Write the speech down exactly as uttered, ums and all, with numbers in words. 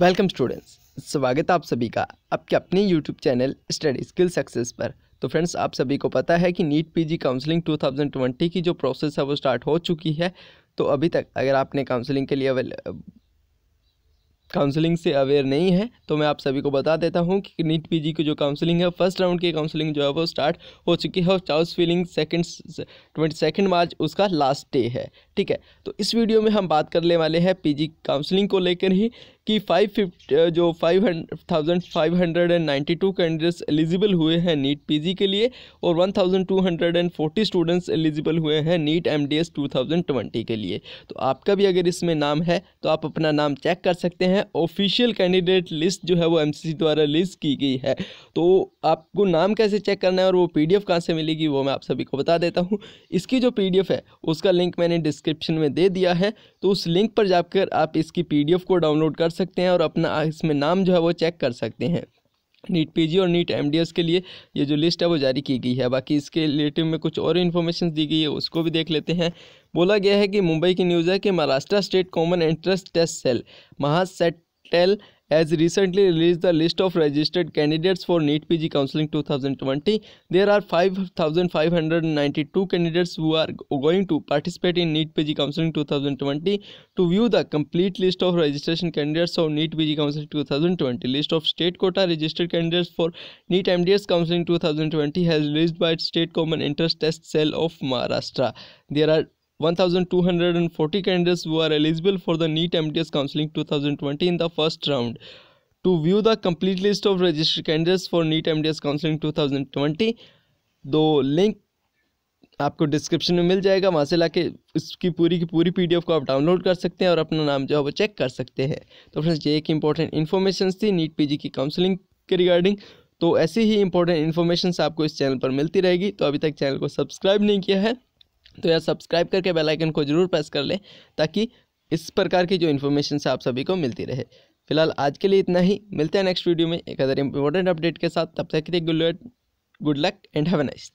Welcome students, स्वागत है आप सभी का आपके अपने YouTube channel study skill success पर। तो फ्रेंड्स, आप सभी को पता है कि नीट पीजी काउंसलिंग दो हज़ार बीस की जो प्रोसेस है वो स्टार्ट हो चुकी है। तो अभी तक अगर आपने काउंसलिंग के लिए काउंसलिंग से अवेयर नहीं है तो मैं आप सभी को बता देता हूं कि नीट पीजी की जो काउंसलिंग है, फर्स्ट राउंड की काउंसलिंग जो है वो स्टार्ट हो चुकी है और choice filling second twenty second March उसका लास्ट डे है। ठीक है, तो इस वीडियो में हम बात करने वाले हैं पीजी काउंसलिंग को लेकर ही कि फाइव फिफ्टी जो five thousand five hundred and ninety two candidates eligible हुए हैं नीट पीजी के लिए और one thousand two hundred and forty students eligible हुए हैं NEET MDS two thousand twenty के लिए। तो आपका भी अगर इसमें नाम है तो आप अपना नाम चेक कर सकते हैं। ऑफिशियल कैंडिडेट लिस्ट जो है वो एमसीसी द्वारा लिस्ट की गई है। तो आपको नाम कैसे चेक करना है और वो पीडीएफ कहाँ से मिलेगी वो मैं आप सभी को बता देता हूँ। इसकी जो पीडीएफ है उसका लिंक मैंने डिस्क्रिप्शन में दे दिया है, तो उस लिंक पर जाकर आप इसकी पीडीएफ को डाउनलोड कर सकते हैं और अपना इसमें नाम जो है वो चेक कर सकते हैं। नीट पीजी और नीट एमडीएस के लिए ये जो लिस्ट है वो जारी की गई है। बाकी इसके रिलेटिव में कुछ और इन्फॉर्मेशन दी गई है, उसको भी देख लेते हैं। बोला गया है कि मुंबई की न्यूज़ है कि Maharashtra state common entrance test cell महासेटेल As recently released the list of registered candidates for NEET P G counseling twenty twenty, there are five thousand five hundred ninety-two candidates who are going to participate in NEET P G counseling twenty twenty. To view the complete list of registration candidates of NEET P G counseling twenty twenty, list of state quota registered candidates for NEET M D S counseling twenty twenty has released by State Common Entrance Test Cell of Maharashtra. There are one thousand two hundred forty candidates who are eligible for the NEET M D S counseling twenty twenty in the first round. To view the complete list of registered candidates for NEET M D S counseling twenty twenty, the link आपको description में मिल जाएगा। वहाँ से लाके इसकी पूरी की पूरी पीडीएफ को आप डाउनलोड कर सकते हैं और अपना नाम जो है वो चेक कर सकते हैं। तो फ्रेंड्स, ये एक इंपॉर्टेंट इन्फॉर्मेशन थी नीट पीजी की काउंसलिंग के रिगार्डिंग। तो ऐसी ही इंपॉर्टेंट इन्फॉर्मेशन आपको इस चैनल पर मिलती रहेगी। तो अभी तक चैनल को सब्सक्राइब नहीं किया है तो यार सब्सक्राइब करके बेल आइकन को जरूर प्रेस कर लें ताकि इस प्रकार की जो इन्फॉर्मेशन आप सभी को मिलती रहे। फिलहाल आज के लिए इतना ही, मिलते हैं नेक्स्ट वीडियो में एक अदर इम्पोर्टेंट अपडेट के साथ। तब तक के लिए good luck and have a nice day.